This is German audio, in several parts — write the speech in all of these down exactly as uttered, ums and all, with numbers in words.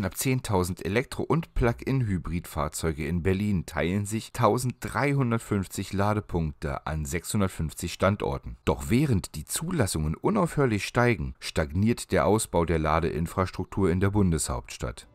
knapp zehntausend Elektro- und Plug-in-Hybridfahrzeuge in Berlin teilen sich eintausenddreihundertfünfzig Ladepunkte an sechshundertfünfzig Standorten. Doch während die Zulassungen unaufhörlich steigen, stagniert der Ausbau der Ladeinfrastruktur in der Bundeshauptstadt.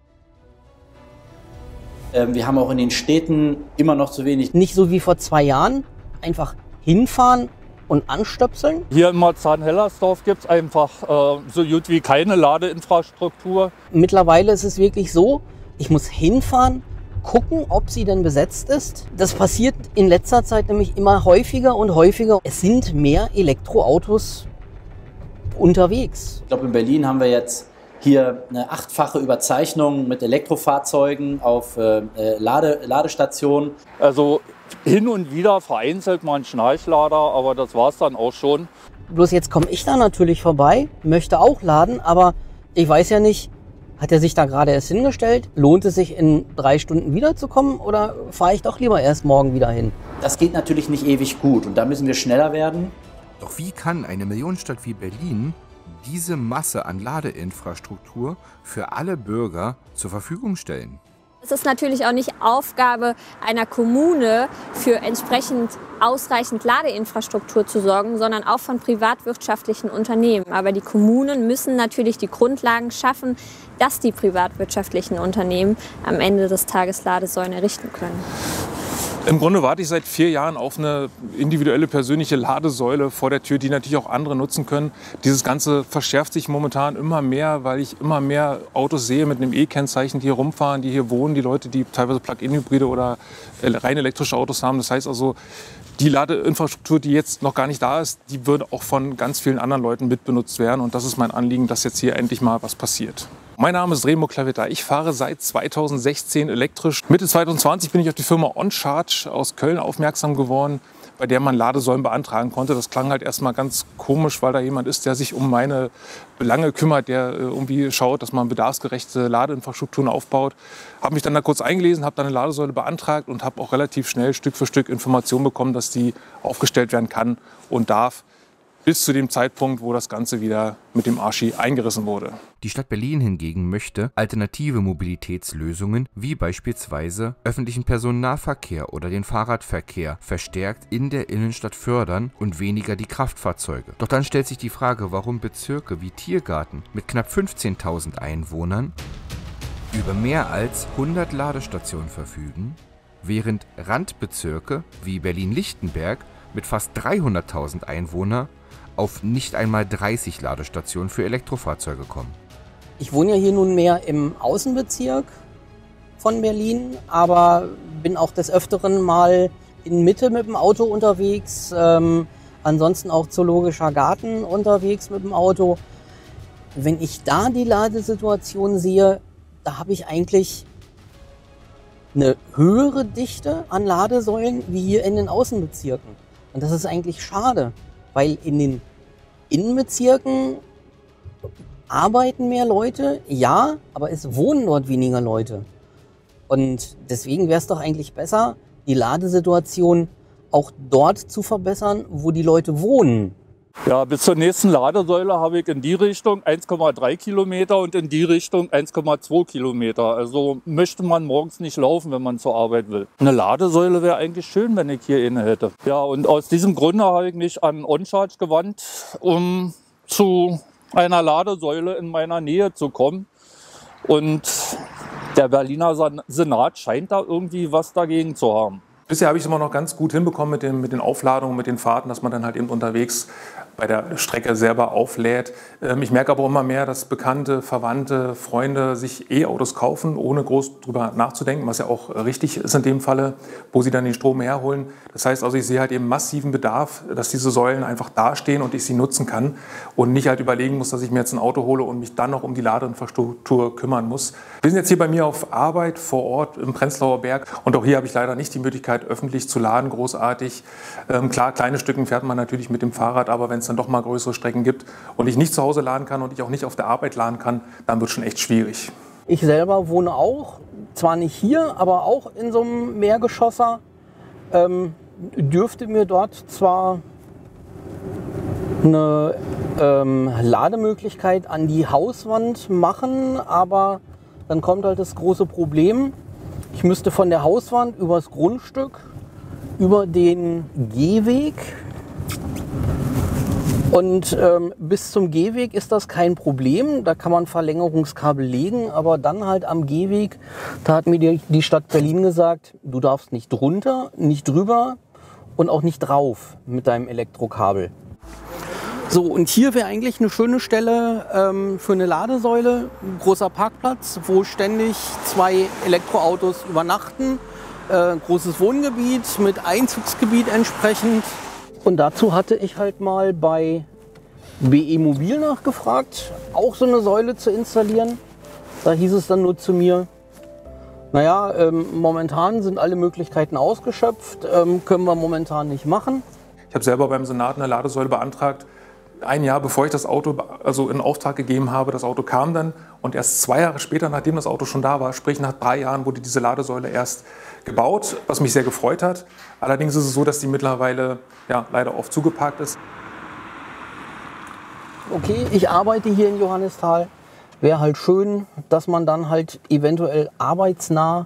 Wir haben auch in den Städten immer noch zu wenig. Nicht so wie vor zwei Jahren, einfach hinfahren und anstöpseln. Hier in Marzahn-Hellersdorf gibt es einfach äh, so gut wie keine Ladeinfrastruktur. Mittlerweile ist es wirklich so, ich muss hinfahren, gucken, ob sie denn besetzt ist. Das passiert in letzter Zeit nämlich immer häufiger und häufiger. Es sind mehr Elektroautos unterwegs. Ich glaube, in Berlin haben wir jetzt hier eine achtfache Überzeichnung mit Elektrofahrzeugen auf äh, Lade, Ladestationen. Also hin und wieder vereinzelt mal ein Schnarchlader, aber das war es dann auch schon. Bloß jetzt komme ich da natürlich vorbei, möchte auch laden, aber ich weiß ja nicht, hat er sich da gerade erst hingestellt? Lohnt es sich in drei Stunden wiederzukommen oder fahre ich doch lieber erst morgen wieder hin? Das geht natürlich nicht ewig gut und da müssen wir schneller werden. Doch wie kann eine Millionenstadt wie Berlin diese Masse an Ladeinfrastruktur für alle Bürger zur Verfügung stellen? Es ist natürlich auch nicht Aufgabe einer Kommune, für entsprechend ausreichend Ladeinfrastruktur zu sorgen, sondern auch von privatwirtschaftlichen Unternehmen. Aber die Kommunen müssen natürlich die Grundlagen schaffen, dass die privatwirtschaftlichen Unternehmen am Ende des Tages Ladesäulen errichten können. Im Grunde warte ich seit vier Jahren auf eine individuelle persönliche Ladesäule vor der Tür, die natürlich auch andere nutzen können. Dieses Ganze verschärft sich momentan immer mehr, weil ich immer mehr Autos sehe mit einem E-Kennzeichen, die hier rumfahren, die hier wohnen, die Leute, die teilweise Plug-in-Hybride oder rein elektrische Autos haben. Das heißt also, die Ladeinfrastruktur, die jetzt noch gar nicht da ist, die würde auch von ganz vielen anderen Leuten mitbenutzt werden. Und das ist mein Anliegen, dass jetzt hier endlich mal was passiert. Mein Name ist Remo Klavetta. Ich fahre seit zweitausendsechzehn elektrisch. Mitte zweitausendzwanzig bin ich auf die Firma OnCharge aus Köln aufmerksam geworden, bei der man Ladesäulen beantragen konnte. Das klang halt erstmal ganz komisch, weil da jemand ist, der sich um meine Belange kümmert, der irgendwie schaut, dass man bedarfsgerechte Ladeinfrastrukturen aufbaut. Habe mich dann da kurz eingelesen, habe dann eine Ladesäule beantragt und habe auch relativ schnell Stück für Stück Informationen bekommen, dass die aufgestellt werden kann und darf. Bis zu dem Zeitpunkt, wo das Ganze wieder mit dem Arschi eingerissen wurde. Die Stadt Berlin hingegen möchte alternative Mobilitätslösungen wie beispielsweise öffentlichen Personennahverkehr oder den Fahrradverkehr verstärkt in der Innenstadt fördern und weniger die Kraftfahrzeuge. Doch dann stellt sich die Frage, warum Bezirke wie Tiergarten mit knapp fünfzehntausend Einwohnern über mehr als hundert Ladestationen verfügen, während Randbezirke wie Berlin-Lichtenberg mit fast dreihunderttausend Einwohnern auf nicht einmal dreißig Ladestationen für Elektrofahrzeuge kommen. Ich wohne ja hier nunmehr im Außenbezirk von Berlin, aber bin auch des Öfteren mal in Mitte mit dem Auto unterwegs, ähm, ansonsten auch Zoologischer Garten unterwegs mit dem Auto. Wenn ich da die Ladesituation sehe, da habe ich eigentlich eine höhere Dichte an Ladesäulen wie hier in den Außenbezirken. Und das ist eigentlich schade. Weil in den Innenbezirken arbeiten mehr Leute, ja, aber es wohnen dort weniger Leute. Und deswegen wäre es doch eigentlich besser, die Ladesituation auch dort zu verbessern, wo die Leute wohnen. Ja, bis zur nächsten Ladesäule habe ich in die Richtung eins Komma drei Kilometer und in die Richtung eins Komma zwei Kilometer. Also möchte man morgens nicht laufen, wenn man zur Arbeit will. Eine Ladesäule wäre eigentlich schön, wenn ich hier eine hätte. Ja, und aus diesem Grunde habe ich mich an OnCharge gewandt, um zu einer Ladesäule in meiner Nähe zu kommen. Und der Berliner Senat scheint da irgendwie was dagegen zu haben. Bisher habe ich es immer noch ganz gut hinbekommen mit den, mit den Aufladungen, mit den Fahrten, dass man dann halt eben unterwegs bei der Strecke selber auflädt. Ich merke aber immer mehr, dass Bekannte, Verwandte, Freunde sich E-Autos kaufen, ohne groß drüber nachzudenken, was ja auch richtig ist in dem Falle, wo sie dann den Strom herholen. Das heißt also, ich sehe halt eben massiven Bedarf, dass diese Säulen einfach dastehen und ich sie nutzen kann und nicht halt überlegen muss, dass ich mir jetzt ein Auto hole und mich dann noch um die Ladeinfrastruktur kümmern muss. Wir sind jetzt hier bei mir auf Arbeit vor Ort im Prenzlauer Berg und auch hier habe ich leider nicht die Möglichkeit, öffentlich zu laden, großartig. Ähm, klar, kleine Stücken fährt man natürlich mit dem Fahrrad, aber wenn es dann doch mal größere Strecken gibt und ich nicht zu Hause laden kann und ich auch nicht auf der Arbeit laden kann, dann wird es schon echt schwierig. Ich selber wohne auch, zwar nicht hier, aber auch in so einem Mehrgeschosser. Ähm, dürfte mir dort zwar eine ähm, Lademöglichkeit an die Hauswand machen, aber Dann kommt halt das große Problem, ich müsste von der Hauswand übers Grundstück, über den Gehweg, und ähm, bis zum Gehweg ist das kein Problem, da kann man Verlängerungskabel legen, aber dann halt am Gehweg, da hat mir die, die Stadt Berlin gesagt, du darfst nicht drunter, nicht drüber und auch nicht drauf mit deinem Elektrokabel. So, und hier wäre eigentlich eine schöne Stelle ähm, für eine Ladesäule, ein großer Parkplatz, wo ständig zwei Elektroautos übernachten, äh, großes Wohngebiet mit Einzugsgebiet entsprechend. Und dazu hatte ich halt mal bei BeMobil nachgefragt, auch so eine Säule zu installieren. Da hieß es dann nur zu mir, naja, ähm, momentan sind alle Möglichkeiten ausgeschöpft, ähm, können wir momentan nicht machen. Ich habe selber beim Senat eine Ladesäule beantragt. Ein Jahr bevor ich das Auto also in Auftrag gegeben habe, das Auto kam dann und erst zwei Jahre später, nachdem das Auto schon da war, sprich nach drei Jahren, wurde diese Ladesäule erst gebaut, was mich sehr gefreut hat. Allerdings ist es so, dass die mittlerweile ja, leider oft zugeparkt ist. Okay, ich arbeite hier in Johannisthal. Wäre halt schön, dass man dann halt eventuell arbeitsnah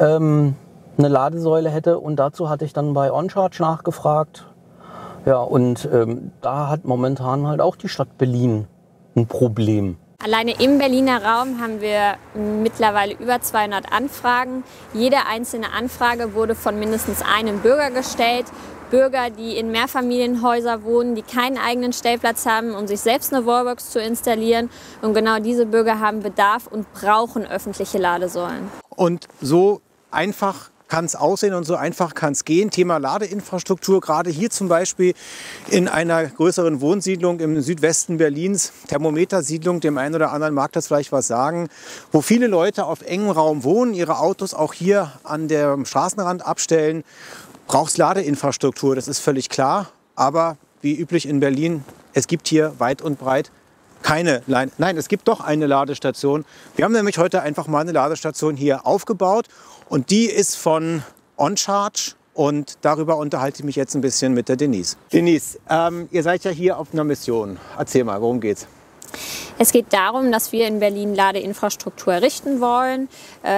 ähm, eine Ladesäule hätte, und dazu hatte ich dann bei OnCharge nachgefragt. Ja, und ähm, da hat momentan halt auch die Stadt Berlin ein Problem. Alleine im Berliner Raum haben wir mittlerweile über zweihundert Anfragen. Jede einzelne Anfrage wurde von mindestens einem Bürger gestellt. Bürger, die in Mehrfamilienhäusern wohnen, die keinen eigenen Stellplatz haben, um sich selbst eine Wallbox zu installieren. Und genau diese Bürger haben Bedarf und brauchen öffentliche Ladesäulen. Und so einfach kann es aussehen und so einfach kann es gehen. Thema Ladeinfrastruktur, gerade hier zum Beispiel in einer größeren Wohnsiedlung im Südwesten Berlins, Thermometersiedlung, dem einen oder anderen mag das vielleicht was sagen, wo viele Leute auf engem Raum wohnen, ihre Autos auch hier an dem Straßenrand abstellen, braucht es Ladeinfrastruktur, das ist völlig klar. Aber wie üblich in Berlin, es gibt hier weit und breit keine, nein, nein, es gibt doch eine Ladestation. Wir haben nämlich heute einfach mal eine Ladestation hier aufgebaut. Und die ist von OnCharge, und darüber unterhalte ich mich jetzt ein bisschen mit der Denise. Denise, ähm, ihr seid ja hier auf einer Mission. Erzähl mal, worum geht's? Es geht darum, dass wir in Berlin Ladeinfrastruktur errichten wollen.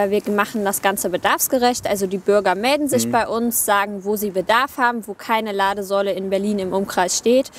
Wir machen das Ganze bedarfsgerecht. Also die Bürger melden sich mhm. bei uns, sagen, wo sie Bedarf haben, wo keine Ladesäule in Berlin im Umkreis steht.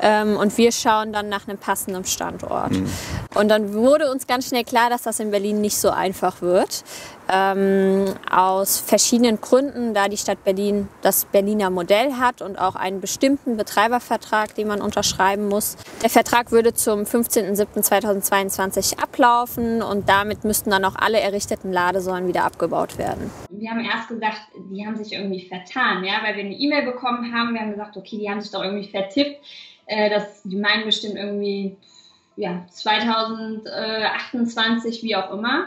Und wir schauen dann nach einem passenden Standort. Mhm. Und dann wurde uns ganz schnell klar, dass das in Berlin nicht so einfach wird. Aus verschiedenen Gründen, da die Stadt Berlin das Berliner Modell hat und auch einen bestimmten Betreibervertrag, den man unterschreiben muss. Der Vertrag würde zum fünfzehnten siebten zweitausendzweiundzwanzig ablaufen, und damit müssten dann auch alle errichteten Ladesäulen wieder abgebaut werden. Wir haben erst gesagt, die haben sich irgendwie vertan, ja, weil wir eine E-Mail bekommen haben. Wir haben gesagt, okay, die haben sich doch irgendwie vertippt. Äh, dass, die meinen bestimmt irgendwie ja, zweitausendachtundzwanzig, wie auch immer.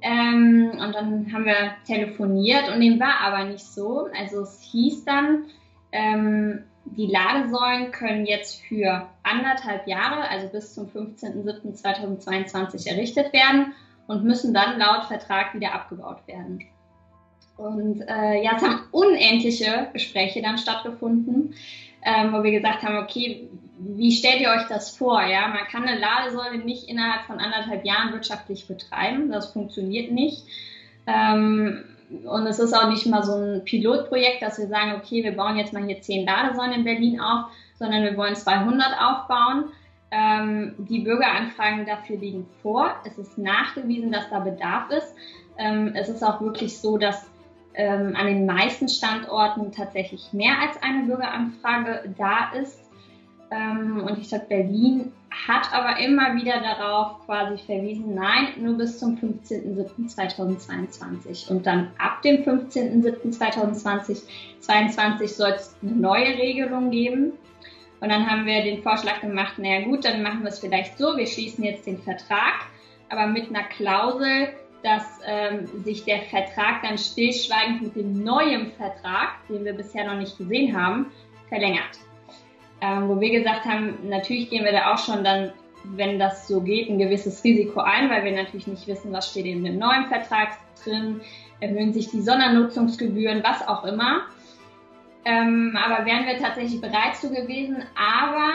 Ähm, und dann haben wir telefoniert und dem war aber nicht so. Also es hieß dann, ähm, die Ladesäulen können jetzt für anderthalb Jahre, also bis zum fünfzehnten siebten zweitausendzweiundzwanzig errichtet werden und müssen dann laut Vertrag wieder abgebaut werden. Und äh, ja, es haben unendliche Gespräche dann stattgefunden, ähm, wo wir gesagt haben, okay, wie stellt ihr euch das vor? Ja, man kann eine Ladesäule nicht innerhalb von anderthalb Jahren wirtschaftlich betreiben, das funktioniert nicht. Ähm, Und es ist auch nicht mal so ein Pilotprojekt, dass wir sagen, okay, wir bauen jetzt mal hier zehn Ladesäulen in Berlin auf, sondern wir wollen zweihundert aufbauen. Ähm, die Bürgeranfragen dafür liegen vor. Es ist nachgewiesen, dass da Bedarf ist. Ähm, es ist auch wirklich so, dass ähm, an den meisten Standorten tatsächlich mehr als eine Bürgeranfrage da ist. Ähm, und die Stadt Berlin hat aber immer wieder darauf quasi verwiesen, nein, nur bis zum fünfzehnten siebten zweitausendzweiundzwanzig. Und dann ab dem fünfzehnten siebten zweitausendzweiundzwanzig soll es eine neue Regelung geben. Und dann haben wir den Vorschlag gemacht, naja gut, dann machen wir es vielleicht so, wir schließen jetzt den Vertrag, aber mit einer Klausel, dass ähm, sich der Vertrag dann stillschweigend mit dem neuen Vertrag, den wir bisher noch nicht gesehen haben, verlängert. Ähm, wo wir gesagt haben, natürlich gehen wir da auch schon dann, wenn das so geht, ein gewisses Risiko ein, weil wir natürlich nicht wissen, was steht in dem neuen Vertrag drin, erhöhen sich die Sondernutzungsgebühren, was auch immer. Ähm, aber wären wir tatsächlich bereit zu gewesen, aber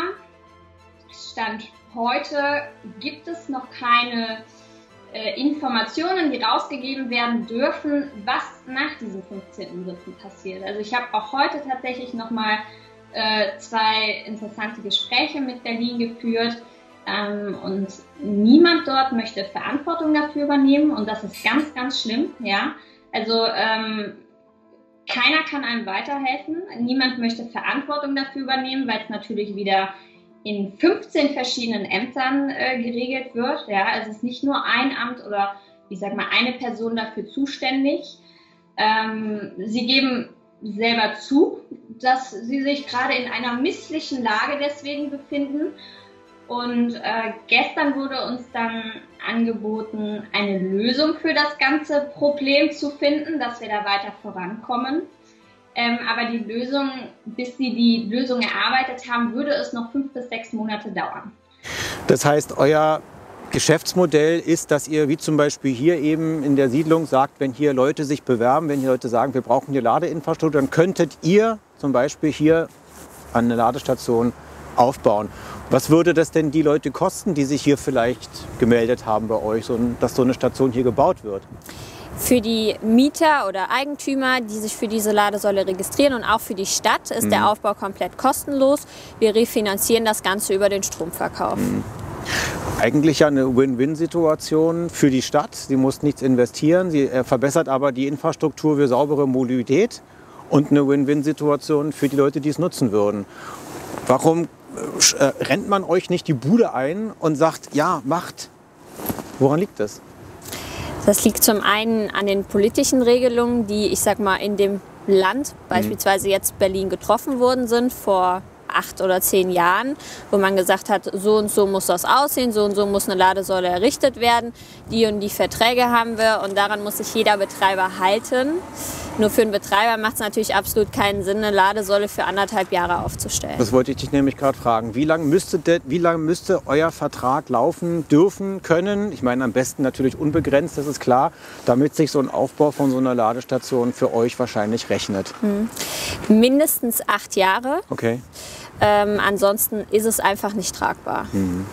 Stand heute gibt es noch keine äh, Informationen, die rausgegeben werden dürfen, was nach diesem fünfzehnten siebten passiert. Also ich habe auch heute tatsächlich nochmal äh, zwei interessante Gespräche mit Berlin geführt. Ähm, und niemand dort möchte Verantwortung dafür übernehmen und das ist ganz, ganz schlimm, ja. Also ähm, keiner kann einem weiterhelfen, niemand möchte Verantwortung dafür übernehmen, weil es natürlich wieder in fünfzehn verschiedenen Ämtern äh, geregelt wird, ja. Also es ist nicht nur ein Amt oder, ich sag mal, eine Person dafür zuständig. Ähm, sie geben selber zu, dass sie sich gerade in einer misslichen Lage deswegen befinden. Und äh, gestern wurde uns dann angeboten, eine Lösung für das ganze Problem zu finden, dass wir da weiter vorankommen. Ähm, aber die Lösung, bis sie die Lösung erarbeitet haben, würde es noch fünf bis sechs Monate dauern. Das heißt, euer Geschäftsmodell ist, dass ihr wie zum Beispiel hier eben in der Siedlung sagt, wenn hier Leute sich bewerben, wenn hier Leute sagen, wir brauchen hier Ladeinfrastruktur, dann könntet ihr zum Beispiel hier an eine Ladestation aufbauen. Was würde das denn die Leute kosten, die sich hier vielleicht gemeldet haben bei euch, so, dass so eine Station hier gebaut wird? Für die Mieter oder Eigentümer, die sich für diese Ladesäule registrieren und auch für die Stadt, ist mhm. der Aufbau komplett kostenlos. Wir refinanzieren das Ganze über den Stromverkauf. Mhm. Eigentlich ja eine Win-Win-Situation für die Stadt. Sie muss nichts investieren, sie verbessert aber die Infrastruktur für saubere Mobilität und eine Win-Win-Situation für die Leute, die es nutzen würden. Warum rennt man euch nicht die Bude ein und sagt, ja, macht? Woran liegt das? Das liegt zum einen an den politischen Regelungen, die, ich sag mal, in dem Land, beispielsweise jetzt Berlin, getroffen worden sind vor acht oder zehn Jahren, wo man gesagt hat, so und so muss das aussehen, so und so muss eine Ladesäule errichtet werden, die und die Verträge haben wir und daran muss sich jeder Betreiber halten. Nur für einen Betreiber macht es natürlich absolut keinen Sinn, eine Ladesäule für anderthalb Jahre aufzustellen. Das wollte ich dich nämlich gerade fragen. Wie lange müsste, wie lange müsste euer Vertrag laufen dürfen, können? Ich meine, am besten natürlich unbegrenzt, das ist klar, damit sich so ein Aufbau von so einer Ladestation für euch wahrscheinlich rechnet. Hm. Mindestens acht Jahre. Okay. Ähm, ansonsten ist es einfach nicht tragbar. Hm.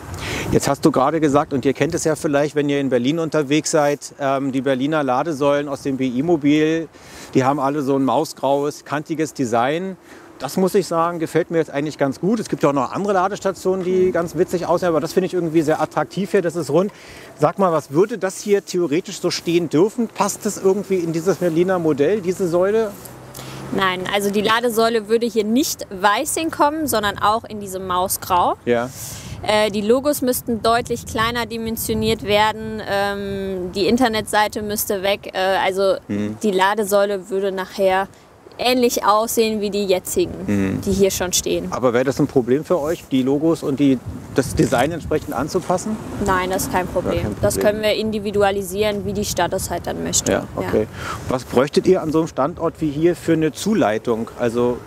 Jetzt hast du gerade gesagt, und ihr kennt es ja vielleicht, wenn ihr in Berlin unterwegs seid, ähm, die Berliner Ladesäulen aus dem BeMobil, die haben alle so ein mausgraues, kantiges Design. Das muss ich sagen, gefällt mir jetzt eigentlich ganz gut. Es gibt ja auch noch andere Ladestationen, die ganz witzig aussehen, aber das finde ich irgendwie sehr attraktiv hier, das ist rund. Sag mal, was würde das hier theoretisch so stehen dürfen? Passt das irgendwie in dieses Berliner Modell, diese Säule? Nein, also die Ladesäule würde hier nicht weiß hinkommen, sondern auch in diesem Mausgrau. Ja. Äh, die Logos müssten deutlich kleiner dimensioniert werden, ähm, die Internetseite müsste weg. Äh, also mhm. die Ladesäule würde nachher ähnlich aussehen wie die jetzigen, mhm. die hier schon stehen. Aber wäre das ein Problem für euch, die Logos und die, das Design entsprechend anzupassen? Nein, das ist kein Problem. kein Problem. Das können wir individualisieren, wie die Stadt es halt dann möchte. Ja, okay. Ja. Was bräuchtet ihr an so einem Standort wie hier für eine Zuleitung? Also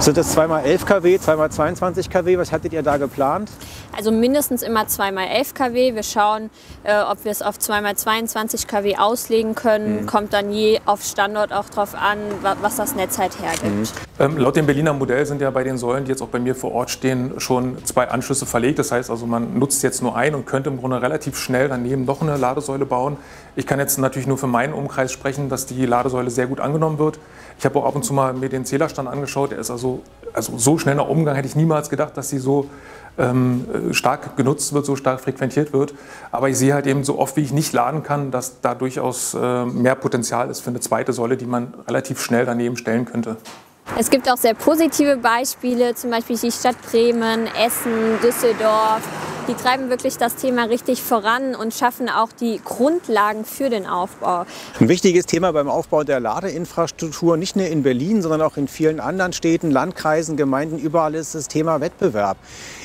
sind das zwei mal elf Kilowatt, zwei mal zweiundzwanzig Kilowatt? Was hattet ihr da geplant? Also mindestens immer zwei mal elf Kilowatt. Wir schauen, äh, ob wir es auf zwei mal zweiundzwanzig Kilowatt auslegen können. Mhm. Kommt dann je auf Standort auch drauf an, was das Netz halt hergibt. Mhm. Ähm, laut dem Berliner Modell sind ja bei den Säulen, die jetzt auch bei mir vor Ort stehen, schon zwei Anschlüsse verlegt. Das heißt also, man nutzt jetzt nur einen und könnte im Grunde relativ schnell daneben noch eine Ladesäule bauen. Ich kann jetzt natürlich nur für meinen Umkreis sprechen, dass die Ladesäule sehr gut angenommen wird. Ich habe auch ab und zu mal mir den Zählerstand angeschaut. Der ist also, also so schneller Umgang hätte ich niemals gedacht, dass sie so stark genutzt wird, so stark frequentiert wird. Aber ich sehe halt eben so oft, wie ich nicht laden kann, dass da durchaus mehr Potenzial ist für eine zweite Säule, die man relativ schnell daneben stellen könnte. Es gibt auch sehr positive Beispiele, zum Beispiel die Stadt Bremen, Essen, Düsseldorf. Die treiben wirklich das Thema richtig voran und schaffen auch die Grundlagen für den Aufbau. Ein wichtiges Thema beim Aufbau der Ladeinfrastruktur, nicht nur in Berlin, sondern auch in vielen anderen Städten, Landkreisen, Gemeinden, überall ist das Thema Wettbewerb.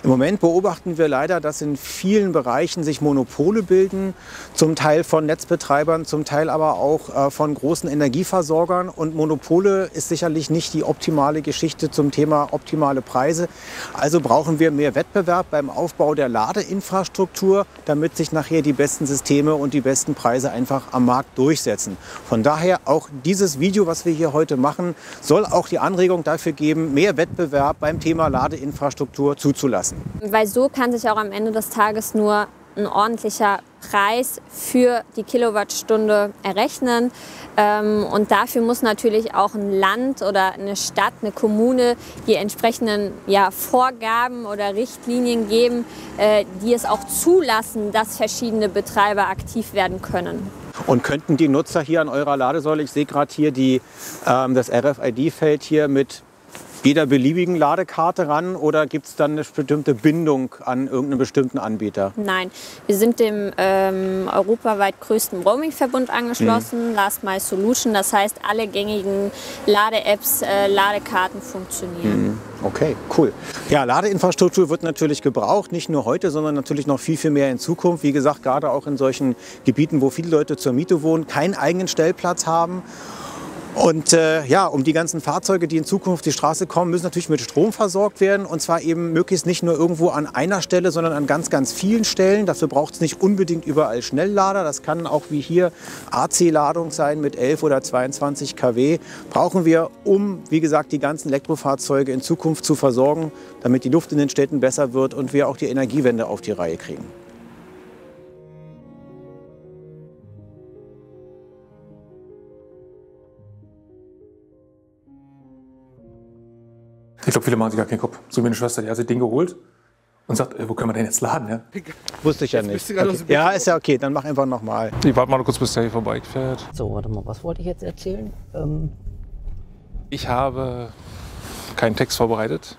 Im Moment beobachten wir leider, dass in vielen Bereichen sich Monopole bilden, zum Teil von Netzbetreibern, zum Teil aber auch von großen Energieversorgern. Und Monopole ist sicherlich nicht die optimale Geschichte zum Thema optimale Preise. Also brauchen wir mehr Wettbewerb beim Aufbau der Ladeinfrastruktur. Ladeinfrastruktur, damit sich nachher die besten Systeme und die besten Preise einfach am Markt durchsetzen. Von daher auch dieses Video, was wir hier heute machen, soll auch die Anregung dafür geben, mehr Wettbewerb beim Thema Ladeinfrastruktur zuzulassen. Weil so kann sich auch am Ende des Tages nur ein ordentlicher Preis für die Kilowattstunde errechnen. Und dafür muss natürlich auch ein Land oder eine Stadt, eine Kommune die entsprechenden ja, Vorgaben oder Richtlinien geben, die es auch zulassen, dass verschiedene Betreiber aktiv werden können. Und könnten die Nutzer hier an eurer Ladesäule, ich sehe gerade hier die, das R F I D-Feld hier mit jeder beliebigen Ladekarte ran oder gibt es dann eine bestimmte Bindung an irgendeinen bestimmten Anbieter? Nein, wir sind dem ähm, europaweit größten Roaming-Verbund angeschlossen, mhm. Last Mile Solution, das heißt alle gängigen Lade-Apps, äh, Ladekarten funktionieren. Mhm. Okay, cool. Ja, Ladeinfrastruktur wird natürlich gebraucht, nicht nur heute, sondern natürlich noch viel, viel mehr in Zukunft. Wie gesagt, gerade auch in solchen Gebieten, wo viele Leute zur Miete wohnen, keinen eigenen Stellplatz haben. Und äh, ja, um die ganzen Fahrzeuge, die in Zukunft die Straße kommen, müssen natürlich mit Strom versorgt werden. Und zwar eben möglichst nicht nur irgendwo an einer Stelle, sondern an ganz, ganz vielen Stellen. Dafür braucht es nicht unbedingt überall Schnelllader. Das kann auch wie hier A C-Ladung sein mit elf oder zweiundzwanzig Kilowatt. Brauchen wir, um, wie gesagt, die ganzen Elektrofahrzeuge in Zukunft zu versorgen, damit die Luft in den Städten besser wird und wir auch die Energiewende auf die Reihe kriegen. Ich glaube, viele machen sich gar keinen Kopf. So wie meine Schwester, die hat sich den geholt und sagt, wo können wir denn jetzt laden? Ja? Wusste ich ja nicht. Okay. Ja, ist ja okay, dann mach einfach nochmal. Ich warte mal kurz, bis der hier vorbeifährt. So, warte mal, was wollte ich jetzt erzählen? Ähm ich habe keinen Text vorbereitet.